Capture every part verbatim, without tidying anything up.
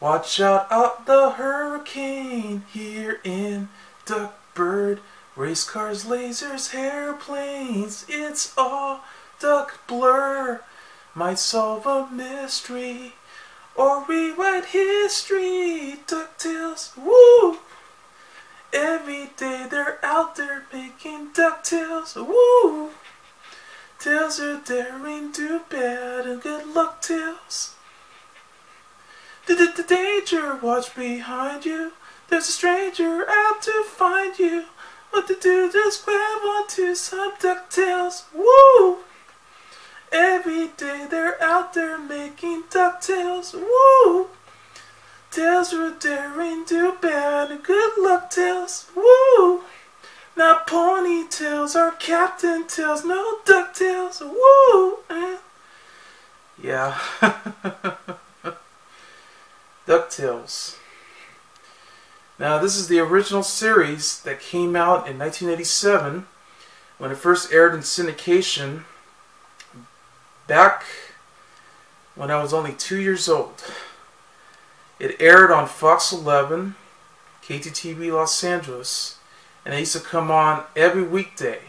Watch out out the hurricane here in Duckburg. Race cars, lasers, airplanes, it's all duck blur. Might solve a mystery or rewrite history. DuckTales, woo! Every day they're out there making DuckTales, woo! Tales are daring, do bad, and good luck, Tales. D-d-d-danger, watch behind you. There's a stranger out to find you. What to do, just grab onto some DuckTales, woo! Every day they're out there making DuckTales, woo! Tales are daring, do bad, and good luck, Tales, woo! Now ponytails are captain tails, no DuckTales, woo! Eh. Yeah. DuckTales. Now this is the original series that came out in nineteen eighty-seven when it first aired in syndication back when I was only two years old. It aired on Fox eleven, K T T V Los Angeles, and it used to come on every weekday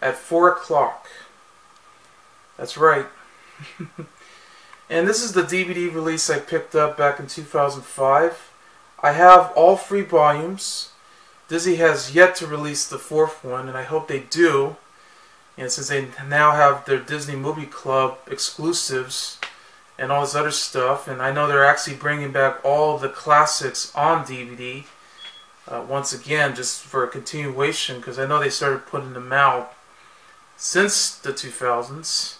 at four o'clock. That's right. And this is the D V D release I picked up back in two thousand five. I have all three volumes. Disney has yet to release the fourth one, and I hope they do. And since they now have their Disney Movie Club exclusives and all this other stuff, and I know they're actually bringing back all of the classics on D V D uh, once again, just for a continuation, because I know they started putting them out since the two thousands.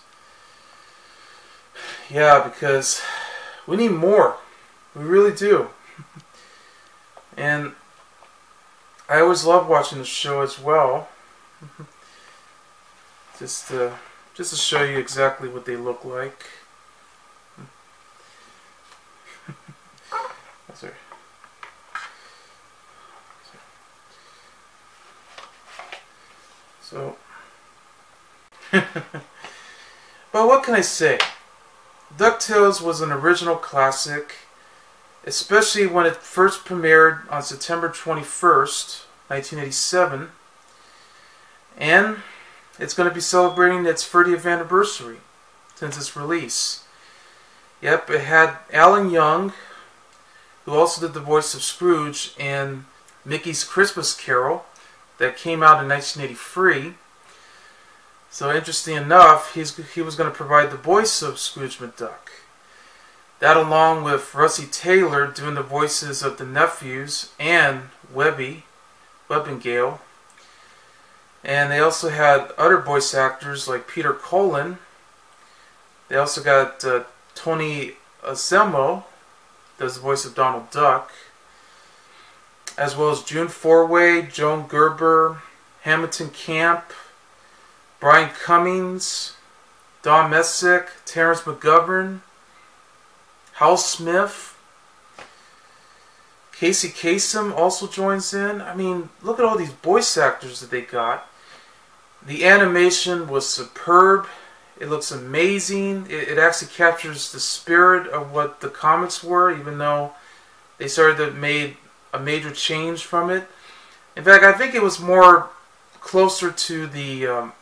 Yeah, because we need more. We really do. And I always love watching the show as well. Just to, just to show you exactly what they look like. Sorry. So, but what can I say? DuckTales was an original classic, especially when it first premiered on September twenty-first, nineteen eighty-seven, and it's going to be celebrating its thirtieth anniversary since its release. Yep, it had Alan Young, who also did the voice of Scrooge in Mickey's Christmas Carol that came out in nineteen eighty-three. So interesting enough, he's, he was going to provide the voice of Scrooge McDuck. That, along with Russi Taylor doing the voices of the nephews and Webby, Webbingale. And they also had other voice actors like Peter Cullen. They also got uh, Tony Anselmo, does the voice of Donald Duck, as well as June Foray, Joan Gerber, Hamilton Camp, Brian Cummings, Don Messick, Terence McGovern, Hal Smith, Casey Kasem also joins in. I mean, look at all these voice actors that they got. The animation was superb. It looks amazing. It, it actually captures the spirit of what the comics were, even though they started to made a major change from it. In fact, I think it was more closer to the um,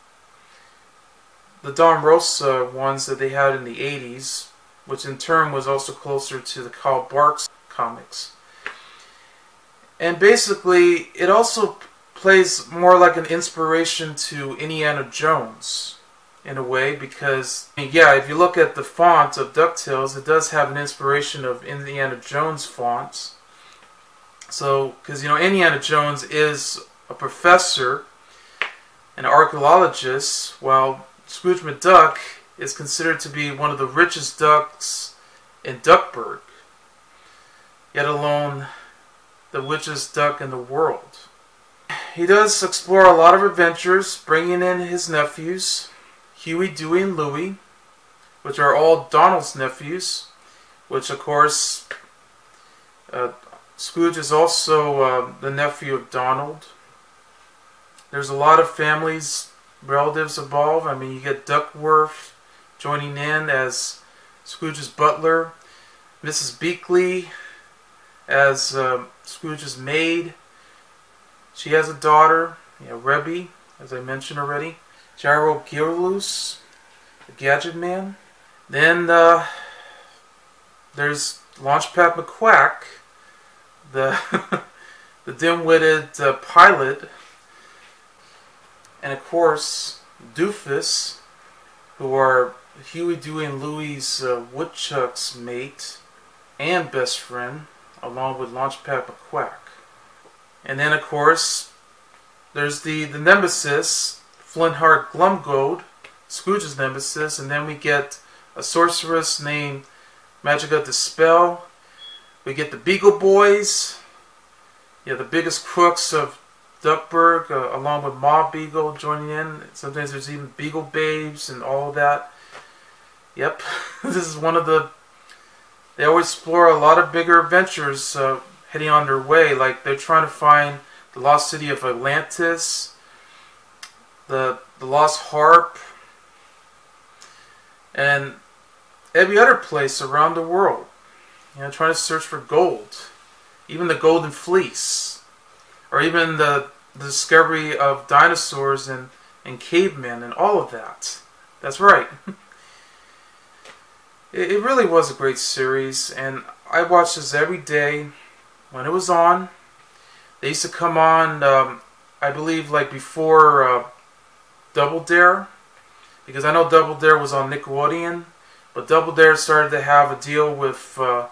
the Don Rosa ones that they had in the eighties, which in turn was also closer to the Carl Barks comics. And basically, it also plays more like an inspiration to Indiana Jones, in a way, because, yeah, if you look at the font of DuckTales, it does have an inspiration of Indiana Jones fonts. So, because, you know, Indiana Jones is a professor, an archaeologist, while Scrooge McDuck is considered to be one of the richest ducks in Duckburg, yet alone the richest duck in the world. He does explore a lot of adventures, bringing in his nephews, Huey, Dewey, and Louie, which are all Donald's nephews, which, of course, uh, Scrooge is also uh, the nephew of Donald. There's a lot of families, relatives involved. I mean, you get Duckworth joining in as Scrooge's butler, Missus Beakley as uh, Scrooge's maid. She has a daughter, you know, Webby, as I mentioned already. Gyro Gearloose, the Gadget Man. Then uh, there's Launchpad McQuack, the the dim-witted uh, pilot, and of course Doofus, who are Huey, Dewey, and Louie's uh, woodchuck's mate and best friend, along with Launchpad McQuack. And then, of course, there's the, the nemesis, Flintheart Glomgold, Scrooge's nemesis, and then we get a sorceress named Magica Dispel. We get the Beagle Boys, yeah, the biggest crooks of Duckburg, uh, along with Ma Beagle joining in. Sometimes there's even Beagle Babes and all of that. Yep, this is one of the... They always explore a lot of bigger adventures uh, heading on their way. Like, they're trying to find the lost city of Atlantis, the, the lost harp, and every other place around the world. You know, trying to search for gold. Even the golden fleece. Or even the, the discovery of dinosaurs and, and cavemen and all of that. That's right. It, it really was a great series, and I watched this every day when it was on. They used to come on, um, I believe, like before uh, Double Dare. Because I know Double Dare was on Nickelodeon, but Double Dare started to have a deal with uh,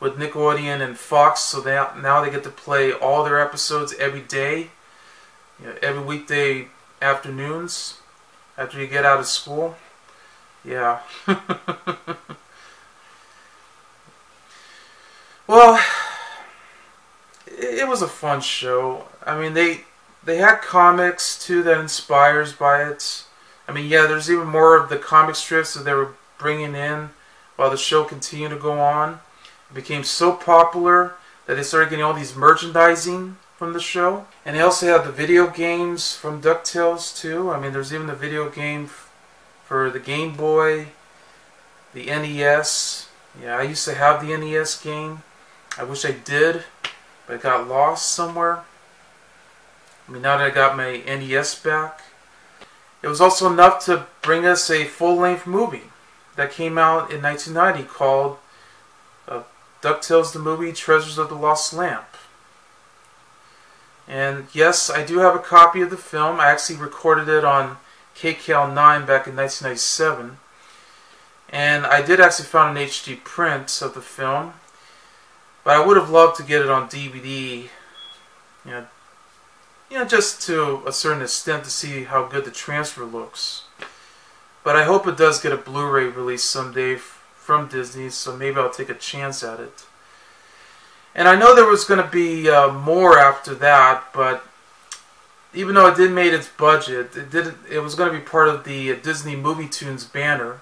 with Nickelodeon and Fox, so they, now they get to play all their episodes every day, you know, every weekday afternoons after you get out of school. Yeah. Well, it was a fun show. I mean, they they had comics too that inspires by it. I mean, yeah, there's even more of the comic strips that they were bringing in while the show continued to go on. It became so popular that they started getting all these merchandising from the show. And they also had the video games from DuckTales too. I mean, there's even the video game for the Game Boy, the N E S. Yeah, I used to have the N E S game. I wish I did, but it got lost somewhere. I mean, now that I got my N E S back. It was also enough to bring us a full-length movie that came out in nineteen ninety called uh, DuckTales the Movie, Treasures of the Lost Lamp. And yes, I do have a copy of the film. I actually recorded it on K K L nine back in nineteen ninety-seven. And I did actually find an H D print of the film. But I would have loved to get it on D V D, you know, You know, just to a certain extent to see how good the transfer looks. But I hope it does get a Blu-ray release someday from Disney, so maybe I'll take a chance at it. And I know there was going to be uh, more after that, but even though it did make its budget, it did it was going to be part of the uh, Disney Movie Tunes banner.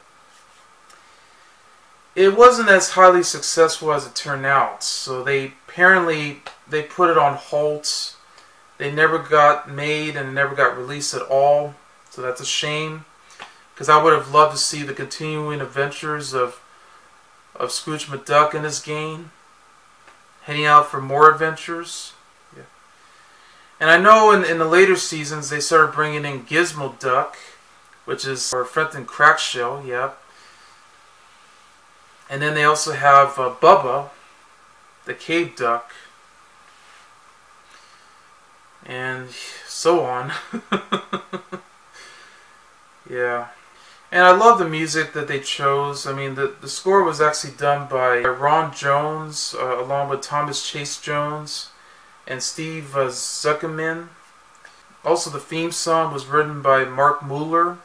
It wasn't as highly successful as it turned out, so they apparently they put it on hold. They never got made and never got released at all, so that's a shame. Because I would have loved to see the continuing adventures of of Scrooge McDuck and his gang, heading out for more adventures. Yeah. And I know in, in the later seasons they started bringing in Gizmoduck, which is our friend in Crackshell, yeah. And then they also have uh, Bubba, the Cave Duck, and so on. Yeah. And I love the music that they chose. I mean, the, the score was actually done by Ron Jones, uh, along with Thomas Chase Jones and Steve uh, Zuckerman. Also, the theme song was written by Mark Mueller,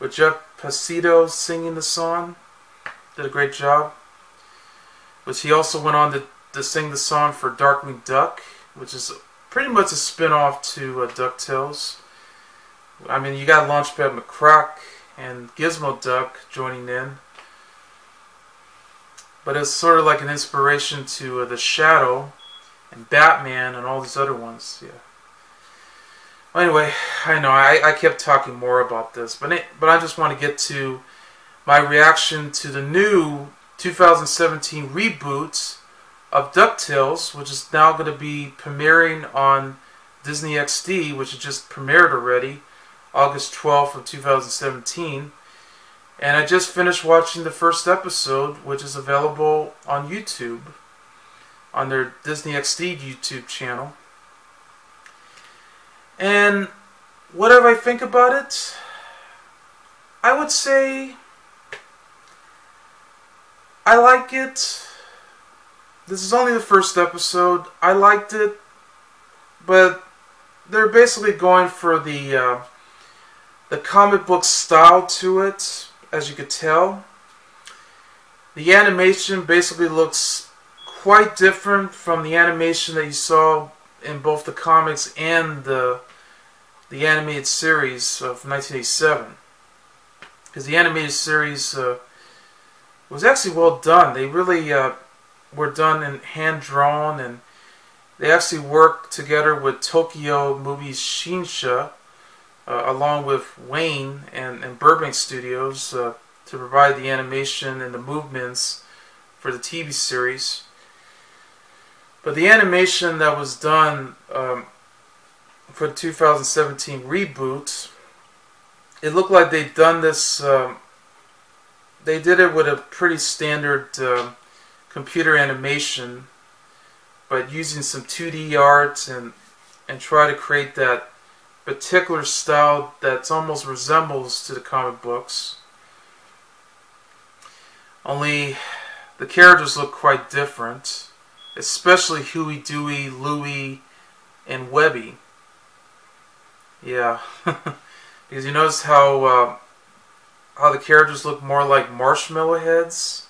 with Jeff Pasito singing the song. Did a great job. Which he also went on to, to sing the song for Darkwing Duck, which is pretty much a spin-off to uh, DuckTales. I mean, you got Launchpad McQuack and Gizmoduck joining in. But it's sort of like an inspiration to uh, The Shadow and Batman and all these other ones. Yeah. Well, anyway, I know I, I kept talking more about this, but, it, but I just want to get to my reaction to the new two thousand seventeen reboots of DuckTales, which is now going to be premiering on Disney X D, which has just premiered already, August twelfth of two thousand seventeen. And I just finished watching the first episode, which is available on YouTube, on their Disney X D YouTube channel. And whatever I think about it, I would say I like it. This is only the first episode. I liked it, but they're basically going for the uh, the comic book style to it, as you could tell. The animation basically looks quite different from the animation that you saw in both the comics and the the animated series of nineteen eighty-seven, because the animated series uh, was actually well done. They really uh, were done and hand-drawn, and they actually worked together with Tokyo Movies Shinsha, uh, along with Wayne and, and Burbank Studios, uh, to provide the animation and the movements for the T V series. But the animation that was done um, for the two thousand seventeen reboot, it looked like they'd done this, um, they did it with a pretty standard uh, computer animation, but using some two D art and and try to create that particular style that's almost resembles to the comic books. Only the characters look quite different, especially Huey, Dewey, Louie, and Webby. Yeah, because you notice how uh, how the characters look more like marshmallow heads,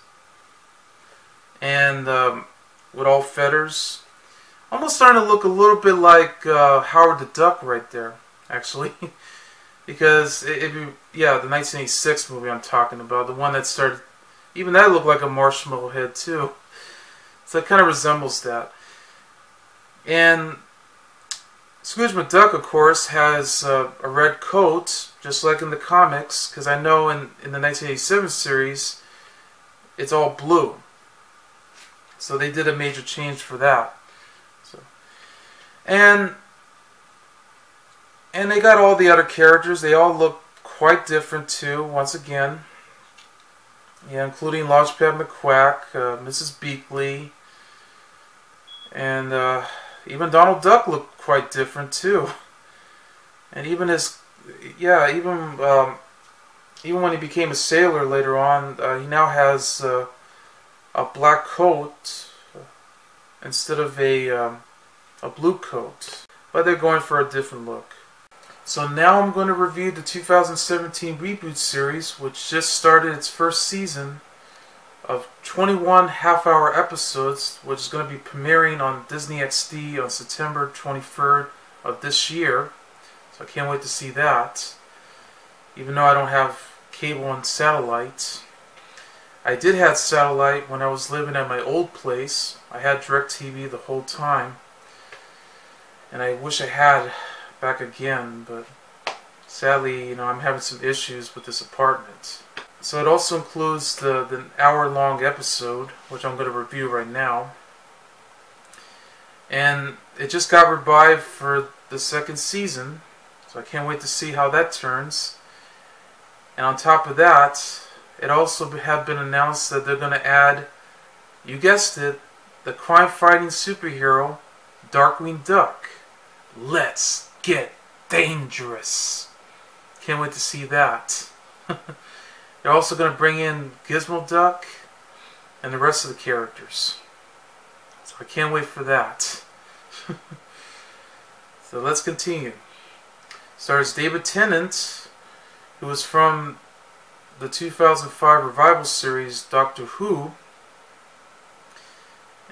and um, with all feathers, almost starting to look a little bit like uh, Howard the Duck right there, actually, because it, it, yeah, the nineteen eighty-six movie I'm talking about, the one that started, even that looked like a marshmallow head too, so it kind of resembles that. And Scrooge McDuck, of course, has uh, a red coat, just like in the comics, because I know in in the nineteen eighty-seven series, it's all blue. So they did a major change for that. So, and and they got all the other characters. They all look quite different too, once again. Yeah, including Launchpad McQuack, uh, Missus Beakley, and uh, even Donald Duck looked quite different too. And even his, yeah, even um, even when he became a sailor later on, uh, he now has Uh, a black coat instead of a, um, a blue coat, but they're going for a different look. So now I'm going to review the two thousand seventeen reboot series, which just started its first season of twenty-one half-hour episodes, which is going to be premiering on Disney X D on September twenty-third of this year. So I can't wait to see that, even though I don't have cable and satellite. I did have satellite when I was living at my old place. I had DirecTV the whole time, and I wish I had back again, but sadly, you know, I'm having some issues with this apartment. So it also includes the, the hour-long episode, which I'm going to review right now. And it just got revived for the second season, so I can't wait to see how that turns. And on top of that, it also had been announced that they're going to add, you guessed it, the crime-fighting superhero, Darkwing Duck. Let's get dangerous. Can't wait to see that. They're also going to bring in Gizmoduck and the rest of the characters. So I can't wait for that. So let's continue. Stars David Tennant, who was from the two thousand five revival series Doctor Who,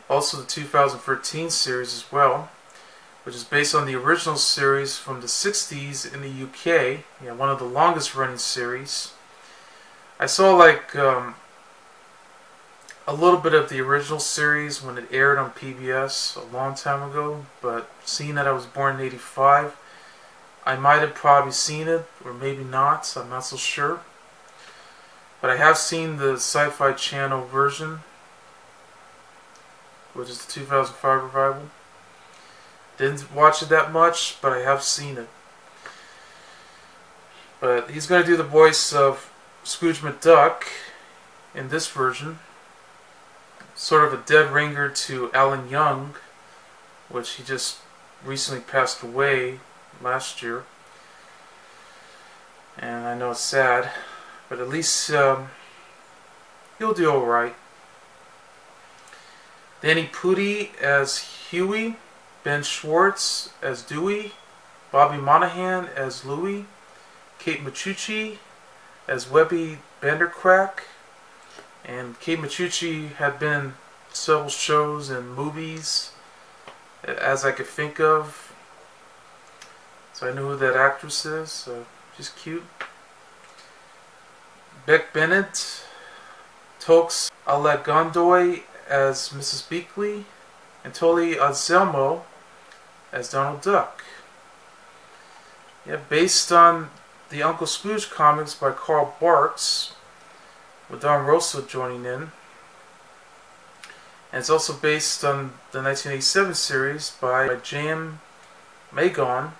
also the two thousand thirteen series as well, which is based on the original series from the sixties in the U K, yeah, one of the longest running series. I saw like um, a little bit of the original series when it aired on P B S a long time ago, but seeing that I was born in eighty-five, I might have probably seen it, or maybe not, so I'm not so sure. But I have seen the Sci-Fi Channel version, which is the two thousand five revival. Didn't watch it that much, but I have seen it. But he's going to do the voice of Scrooge McDuck in this version. Sort of a dead ringer to Alan Young, which he just recently passed away last year. And I know it's sad, but at least um, he'll do alright. Danny Pudi as Huey, Ben Schwartz as Dewey, Bobby Monahan as Louie, Kate Micucci as Webby Bandercrack, and Kate Micucci had been several shows and movies as I could think of, so I knew who that actress is, so she's cute. Beck Bennett, Tox Alagondoy as Missus Beakley, and Tony Anselmo as Donald Duck. Yeah, based on the Uncle Scrooge comics by Carl Barks, with Don Rosa joining in. And it's also based on the nineteen eighty-seven series by, by Jam Magon.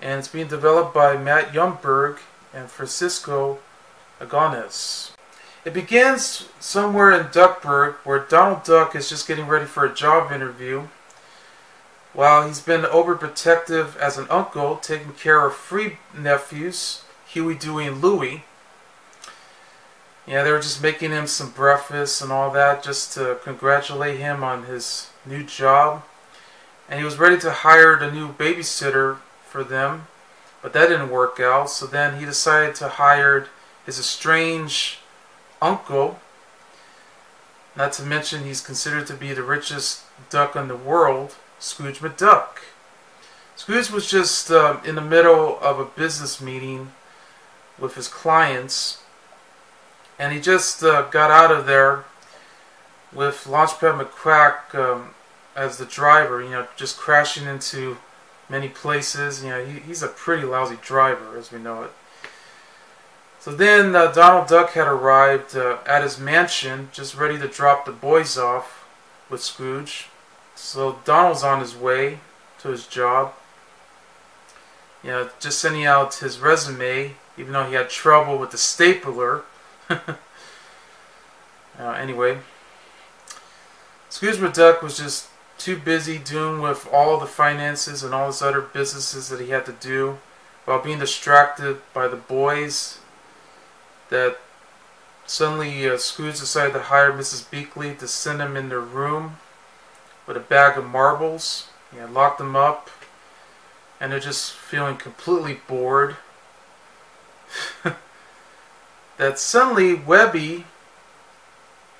And it's being developed by Matt Youngberg and Francisco Agones. It begins somewhere in Duckburg, where Donald Duck is just getting ready for a job interview, while he's been overprotective as an uncle, taking care of three nephews, Huey, Dewey, and Louie. Yeah, they were just making him some breakfast and all that, just to congratulate him on his new job. And he was ready to hire the new babysitter for them, but that didn't work out. So then he decided to hire his estranged uncle. Not to mention, he's considered to be the richest duck in the world, Scrooge McDuck. Scrooge was just uh, in the middle of a business meeting with his clients, and he just uh, got out of there with Launchpad McQuack um, as the driver, you know, just crashing into many places. You know, he, he's a pretty lousy driver, as we know it. So then uh, Donald Duck had arrived uh, at his mansion, just ready to drop the boys off with Scrooge. So Donald's on his way to his job, you know, just sending out his resume, even though he had trouble with the stapler. uh, anyway, Scrooge McDuck was just too busy doing with all the finances and all his other businesses that he had to do, while being distracted by the boys, that suddenly uh, Scrooge decided to hire Missus Beakley to send him in their room with a bag of marbles. He had locked them up, and they're just feeling completely bored. That suddenly Webby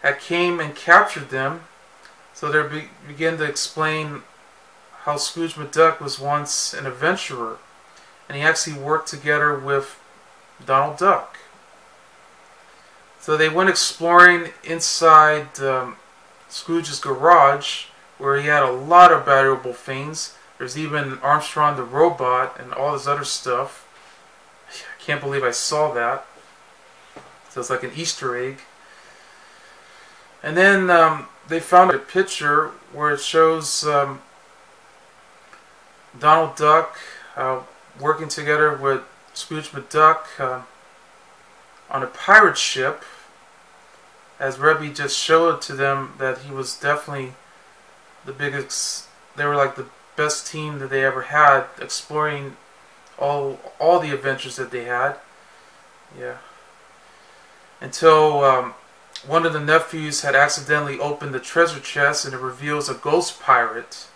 had came and captured them, so they be began to explain how Scrooge McDuck was once an adventurer, and he actually worked together with Donald Duck. So they went exploring inside um, Scrooge's garage, where he had a lot of valuable things. There's even Armstrong the Robot and all this other stuff. I can't believe I saw that. So it's like an Easter egg. And then um, they found a picture where it shows um, Donald Duck uh, working together with Scrooge McDuck uh, on a pirate ship, as Webby just showed to them that he was definitely the biggest. They were like the best team that they ever had, exploring all all the adventures that they had. Yeah. Until um, one of the nephews had accidentally opened the treasure chest, and it reveals a ghost pirate.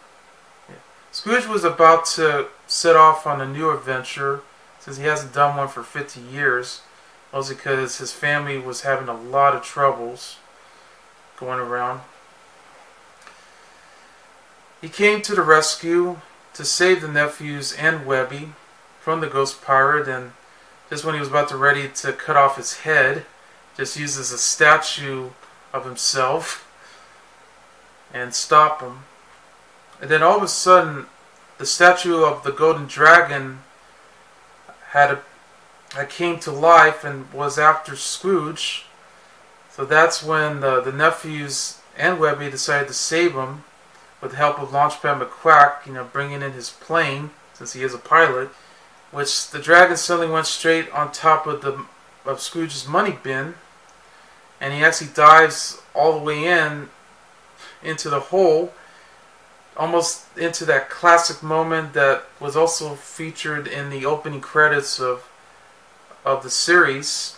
Yeah. Scrooge was about to set off on a new adventure, since he hasn't done one for fifty years, mostly because his family was having a lot of troubles going around. He came to the rescue to save the nephews and Webby from the ghost pirate, and just when he was about to ready to cut off his head, just uses a statue of himself and stop him. And then all of a sudden, the statue of the Golden Dragon had that came to life and was after Scrooge. So that's when the, the nephews and Webby decided to save him with the help of Launchpad McQuack, you know, bringing in his plane, since he is a pilot, which the dragon suddenly went straight on top of, the, of Scrooge's money bin, and he actually dives all the way in into the hole, almost into that classic moment that was also featured in the opening credits of of the series,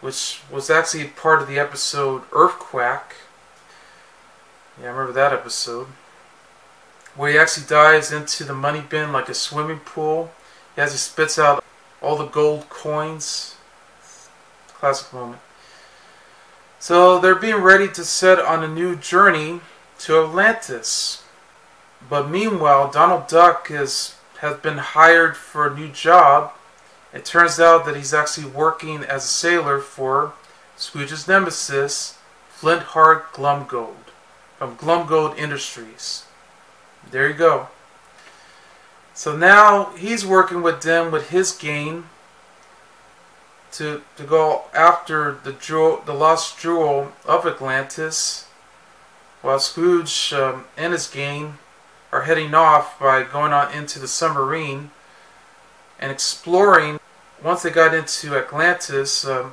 which was actually part of the episode Earthquake. Yeah, I remember that episode, where he actually dives into the money bin like a swimming pool as he spits out all the gold coins. Classic moment. So they're being ready to set on a new journey to Atlantis. But meanwhile, Donald Duck is, has been hired for a new job. It turns out that he's actually working as a sailor for Scrooge's nemesis, Flintheart Glomgold, from Glomgold Industries. There you go. So now he's working with them with his gang to to go after the jewel, the lost jewel of Atlantis, while Scrooge um, and his gang are heading off by going on into the submarine and exploring. Once they got into Atlantis, um,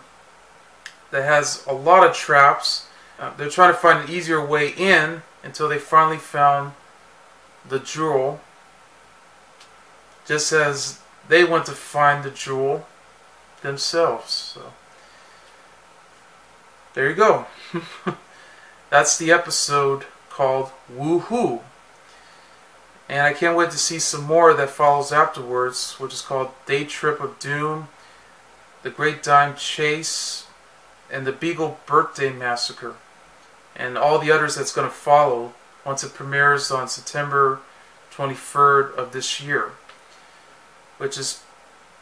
that has a lot of traps, uh, they're trying to find an easier way in until they finally found the jewel, just as they went to find the jewel themselves. So there you go. That's the episode called Woohoo, and I can't wait to see some more that follows afterwards, which is called Day Trip of Doom, The Great Dime Chase, and The Beagle Birthday Massacre, and all the others that's going to follow once it premieres on September twenty-third of this year, which is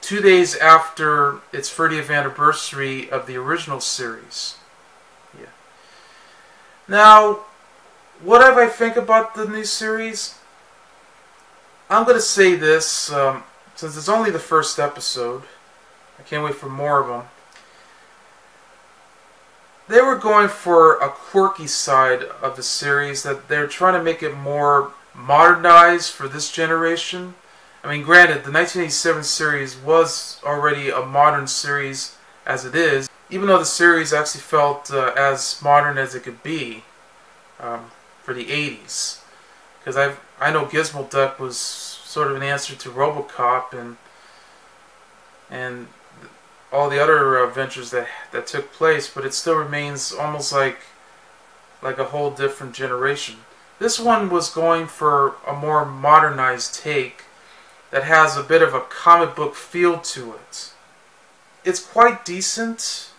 two days after its thirtieth anniversary of the original series. Yeah. Now, whatever I think about the new series, I'm going to say this, um, since it's only the first episode, I can't wait for more of them. They were going for a quirky side of the series, that they're trying to make it more modernized for this generation. I mean, granted, the nineteen eighty-seven series was already a modern series as it is, even though the series actually felt uh, as modern as it could be um, for the eighties. Because I I know Gizmoduck was sort of an answer to RoboCop and and. all the other adventures that that took place, but it still remains almost like like a whole different generation. This one was going for a more modernized take that has a bit of a comic book feel to it. It's quite decent,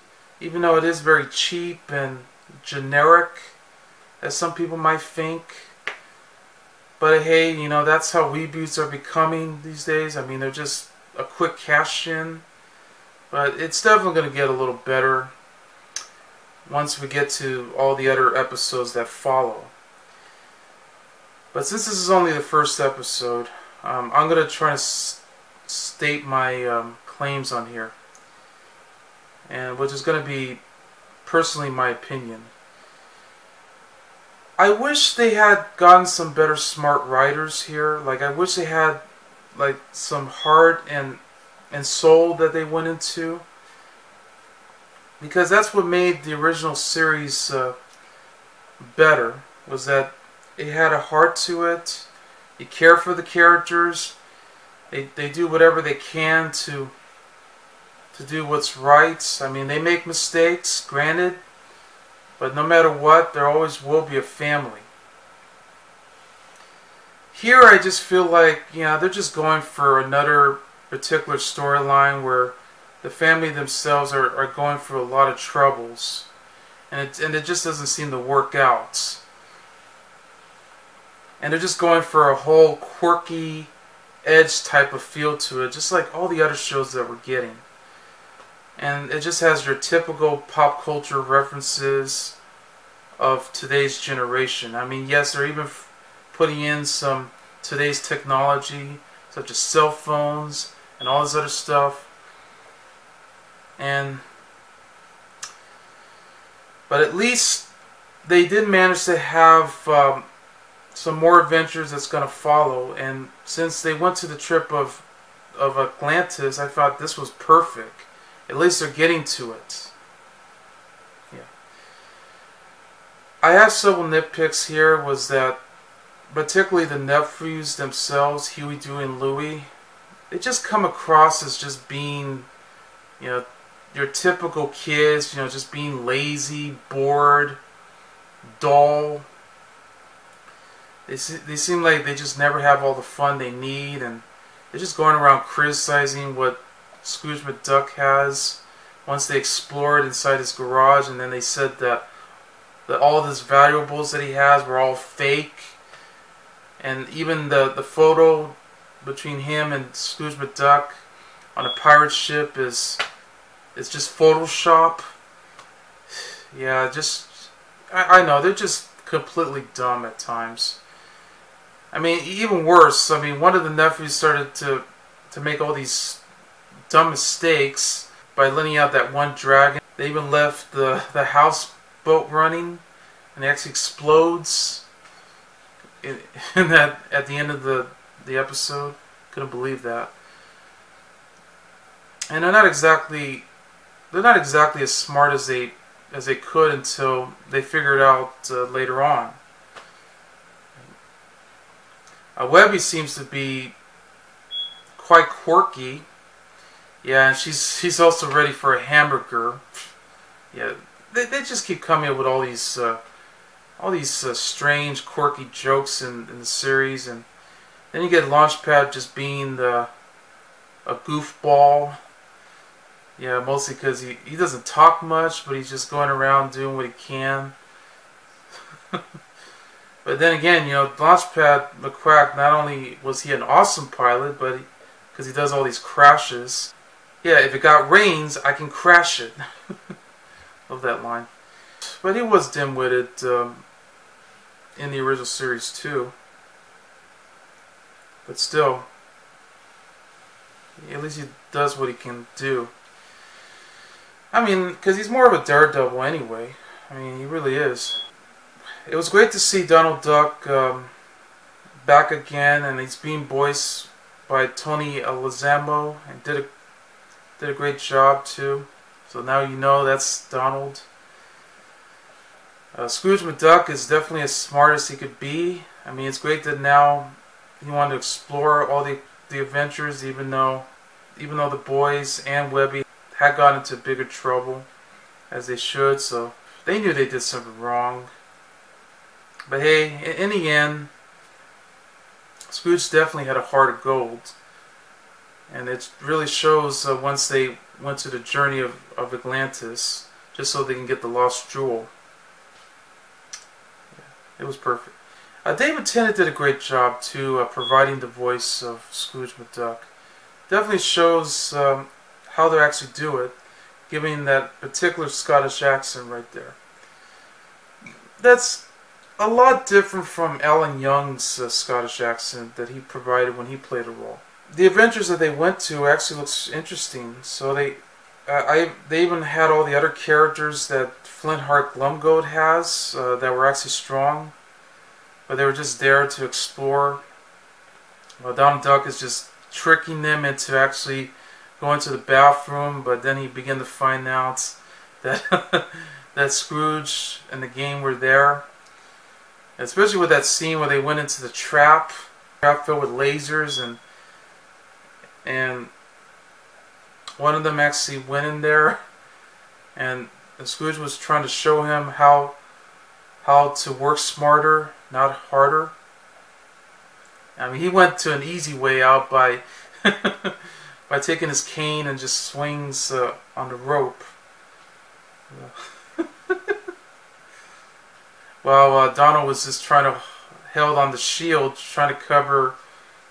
even though it is very cheap and generic, as some people might think. But hey, you know, that's how reboots are becoming these days. I mean, they're just a quick cash-in. But it's definitely going to get a little better once we get to all the other episodes that follow. But since this is only the first episode, um, I'm going to try to s state my um, claims on here, and which is going to be personally my opinion. I wish they had gotten some better smart writers here. Like, I wish they had like some heart and and soul that they went into, because that's what made the original series uh, better, was that it had a heart to it. You care for the characters. They, they do whatever they can to to do what's right. I mean, they make mistakes, granted, but no matter what, there always will be a family. Here I just feel like, you know, they're just going for another particular storyline where the family themselves are, are going through a lot of troubles, and it, and it just doesn't seem to work out, and they're just going for a whole quirky edge type of feel to it, just like all the other shows that we're getting. And it just has your typical pop culture references of today's generation. I mean, yes, they're even f putting in some today's technology, such as cell phones and all this other stuff, and but at least they did manage to have um, some more adventures that's going to follow. And since they went to the trip of of Atlantis, I thought this was perfect. At least they're getting to it. Yeah. I have several nitpicks here. Was that particularly the nephews themselves, Huey, Dewey, and Louie, they just come across as just being, you know, your typical kids, you know, just being lazy, bored, dull. They they seem like they just never have all the fun they need, and they're just going around criticizing what Scrooge McDuck has once they explored inside his garage, and then they said that that all of his valuables that he has were all fake, and even the, the photo between him and Scrooge McDuck on a pirate ship is it's just Photoshop. Yeah, just I, I know, they're just completely dumb at times. I mean, even worse, I mean, one of the nephews started to to make all these dumb mistakes by letting out that one dragon. They even left the, the houseboat running, and it actually explodes in, in that, at the end of the, the episode. Couldn't believe that. And they're not exactly they're not exactly as smart as they as they could until they figured out uh, later on. Uh, Webby seems to be quite quirky. Yeah, and she's she's also ready for a hamburger. Yeah, they they just keep coming up with all these uh, all these uh, strange, quirky jokes in, in the series, and then you get Launchpad just being the a goofball. Yeah, mostly because he, he doesn't talk much, but he's just going around doing what he can. But then again, you know, Launchpad McQuack, not only was he an awesome pilot, but because he, he does all these crashes. Yeah, if it got rains, I can crash it. Love that line. But he was dim-witted um, in the original series too. But still, at least he does what he can do. I mean, because he's more of a daredevil anyway. I mean, he really is. It was great to see Donald Duck um, back again, and he's being voiced by Tony Anselmo, and did a did a great job too. So now you know that's Donald. Uh, Scrooge McDuck is definitely as smart as he could be. I mean, it's great that now he wanted to explore all the the adventures, even though even though the boys and Webby had got into bigger trouble, as they should, so they knew they did something wrong. But hey, in the end, Scrooge definitely had a heart of gold, and it really shows uh, once they went to the journey of, of Atlantis, just so they can get the lost jewel. Yeah, it was perfect. Uh, David Tennant did a great job too, uh, providing the voice of Scrooge McDuck. Definitely shows um, how they actually do it, giving that particular Scottish accent right there. That's a lot different from Alan Young's uh, Scottish accent that he provided when he played a role. The adventures that they went to actually looks interesting. So they, uh, I, they even had all the other characters that Flintheart Glomgold has uh, that were actually strong, but they were just there to explore. Well, Donald Duck is just tricking them into actually going to the bathroom, but then he began to find out that that Scrooge and the gang were there. Especially with that scene where they went into the trap, trap filled with lasers, and and one of them actually went in there, and Scrooge was trying to show him how how to work smarter, not harder. I mean, he went to an easy way out by by taking his cane and just swings uh, on the rope. Yeah. Well, uh, Donald was just trying to held on the shield, trying to cover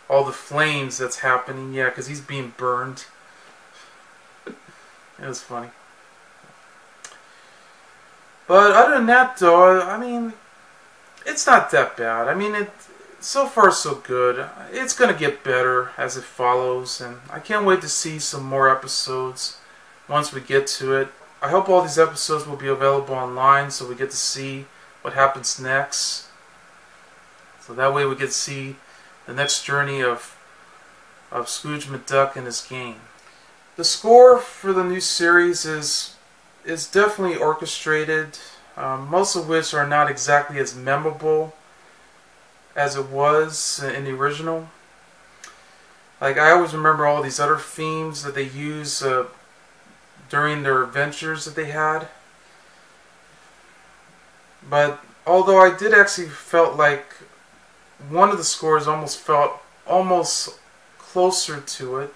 all the flames that's happening. Yeah, because he's being burned. It was funny. But other than that, though, I mean, it's not that bad. I mean, it so far so good. It's gonna get better as it follows, and I can't wait to see some more episodes once we get to it. I hope all these episodes will be available online so we get to see what happens next. So that way we get to see the next journey of of Scrooge McDuck and his gang. The score for the new series is is definitely orchestrated, um, most of which are not exactly as memorable as it was in the original. Like, I always remember all these other themes that they use uh, during their adventures that they had. But although I did actually felt like one of the scores almost felt almost closer to it,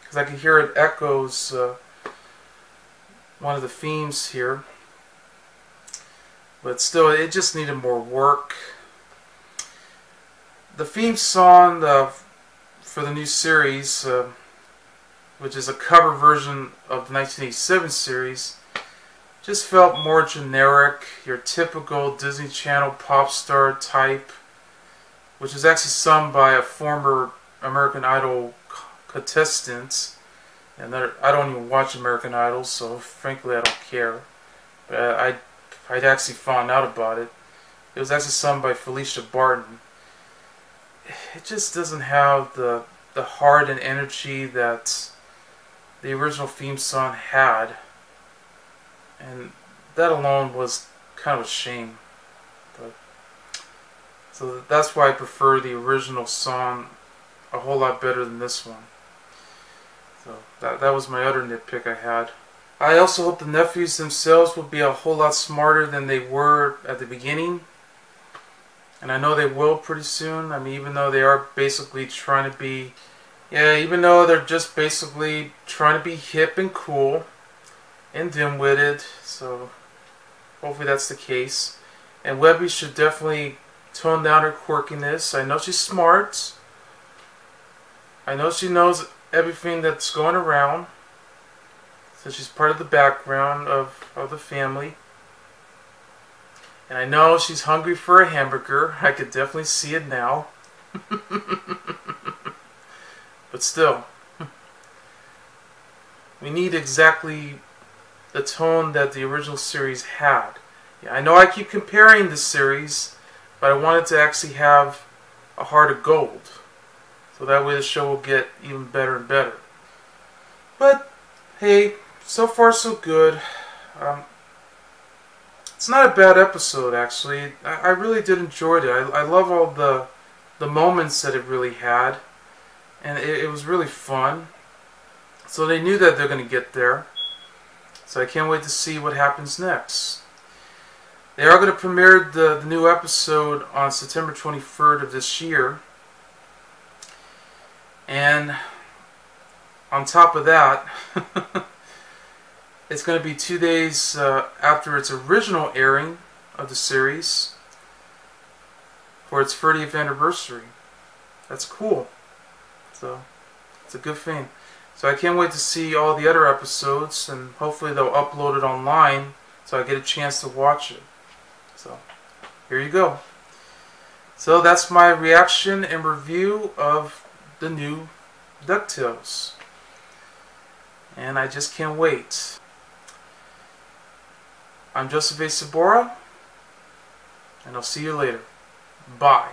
because I could hear it echoes uh, one of the themes here. But still, it just needed more work. The theme song uh, for the new series, uh, which is a cover version of the nineteen eighty-seven series, just felt more generic, your typical Disney Channel pop star type, which is actually sung by a former American Idol contestant. And I don't even watch American Idol, so frankly I don't care. But I, I'd actually found out about it. It was actually sung by Felicia Barton. It just doesn't have the the heart and energy that the original theme song had, and that alone was kind of a shame. But, so that's why I prefer the original song a whole lot better than this one. So that, that was my other nitpick I had. I also hope the nephews themselves will be a whole lot smarter than they were at the beginning. And I know they will pretty soon. I mean, even though they are basically trying to be... Yeah, even though they're just basically trying to be hip and cool and dim-witted. So hopefully that's the case. And Webby should definitely tone down her quirkiness. I know she's smart. I know she knows everything that's going around, so she's part of the background of, of the family. And I know she's hungry for a hamburger. I could definitely see it now. But still, we need exactly the tone that the original series had. Yeah, I know I keep comparing the series, but I wanted to actually have a heart of gold. So that way the show will get even better and better. But hey, so far so good. Um, it's not a bad episode, actually. I, I really did enjoy it. I, I love all the the moments that it really had, and it, it was really fun. So they knew that they're going to get there. So I can't wait to see what happens next. They are going to premiere the, the new episode on September twenty-third of this year. And on top of that, it's going to be two days uh, after its original airing of the series for its thirtieth anniversary. That's cool. So it's a good thing. So I can't wait to see all the other episodes, and hopefully they'll upload it online so I get a chance to watch it. So here you go. So that's my reaction and review of the new DuckTales, and I just can't wait. I'm Joseph A. Sabora, and I'll see you later. Bye.